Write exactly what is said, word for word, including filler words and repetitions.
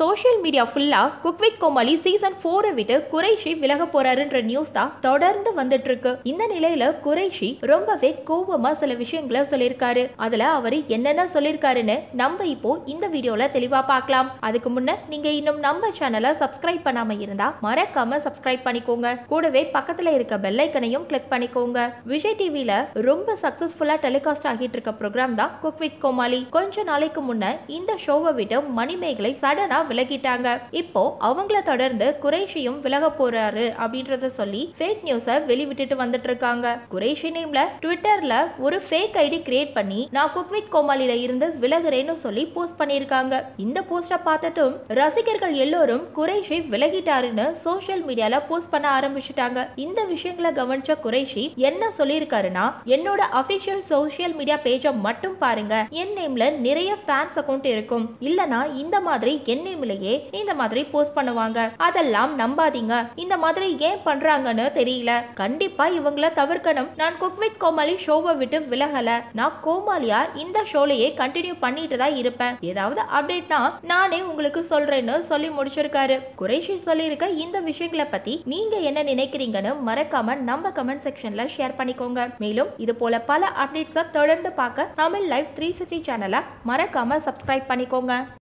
Social media ஃபுல்லாக cook with Comali season ஃபோரை விட்டு குறைஷி விலக போறாருன்ற நியூஸ் தான் தொடர்ந்து வந்துட்டு இருக்கு. இந்த நிலையில குறைஷி ரொம்பவே கோபமா சில விஷயங்களை சொல்லியிருக்காரு. அதுல அவரு என்னென்ன சொல்லியிருக்காருன்னு நம்ம இப்போ இந்த வீடியோல தெளிவா பார்க்கலாம். அதுக்கு முன்ன நீங்க இன்னும் நம்ம சேனலை சப்ஸ்கிரைப் பண்ணாம இருந்தா மறக்காம சப்ஸ்கிரைப் பண்ணிக்கோங்க. கூடவே பக்கத்துல இருக்க பெல் ஐக்கனையும் கிளிக் பண்ணிக்கோங்க. விஜய் டிவில ரொம்ப சக்சஸ்ஃபுல்லா டெலிகாஸ்ட் ஆகிட்டு இருக்க ப்ரோக்ராம் தான் குக் வித் கோமாளி. கொஞ்ச நாளைக்கு முன்ன இந்த ஷோவை விட்டு மணிமேகலை சடனா விலகிட்டாங்க. இப்போ அவங்கள தொடர்ந்து குறைஷியும் விலக போறாரு அப்படின்றத சொல்லி ஃபேக் நியூஸை வெளிவிட்டுட்டு வந்துட்டு இருக்காங்க. குறைஷி நேம்ல ட்விட்டர்ல ஒரு ஃபேக் ஐடி கிரியேட் பண்ணி நான் குக் வித் கோமாளில இருந்து விலகுறேன்னு சொல்லி போஸ்ட் பண்ணியிருக்காங்க. இந்த போஸ்ட பார்த்துட்டும் ரசிகர்கள் எல்லோரும் குறைஷி விலகிட்டாருன்னு சோஷியல் மீடியால போஸ்ட் பண்ண ஆரம்பிச்சுட்டாங்க. இந்த விஷயங்களை கவனிச்ச குறைஷி என்ன சொல்லியிருக்காருன்னா, என்னோட அபிஷியல் சோஷியல் மீடியா பேஜை மட்டும் பாருங்க, என் நேம்ல நிறைய ஃபேன்ஸ் அக்கௌண்ட் இருக்கும், இல்லனா இந்த மாதிரி என் நேம்லயே இந்த மாதிரி போஸ்ட் பண்ணுவாங்க, அதெல்லாம் நம்பாதீங்க, இந்த மாதிரி ஏன் பண்றாங்கன்னு தெரியல, கண்டிப்பா இவங்கள தவிர்க்கணும், நான் குக் வித் கோமாளி ஷோவை விட்டு விலகல, நான் கோமாளியா இந்த ஷோலையே கண்டினியூ பண்ணிட்டு தான் இருப்பேன், ஏதாவது அப்டேட்னா நானே உங்களுக்கு சொல்றேன்னு சொல்லி முடிச்சிருக்காரு. குறைஷி சொல்லியிருக்க இந்த விஷயங்களை பத்தி நீங்க என்ன நினைக்கிறீங்கன்னு மறக்காம நம்ம கமெண்ட் செக்ஷன்ல ஷேர் பண்ணிக்கோங்க. மேலும் இது போல பல அப்டேட்ஸை தொடர்ந்து பார்க்க தமிழ் லைஃப் த்ரீ சிக்ஸ்டி சேனலை மறக்காம சப்ஸ்கிரைப் பண்ணிக்கோங்க.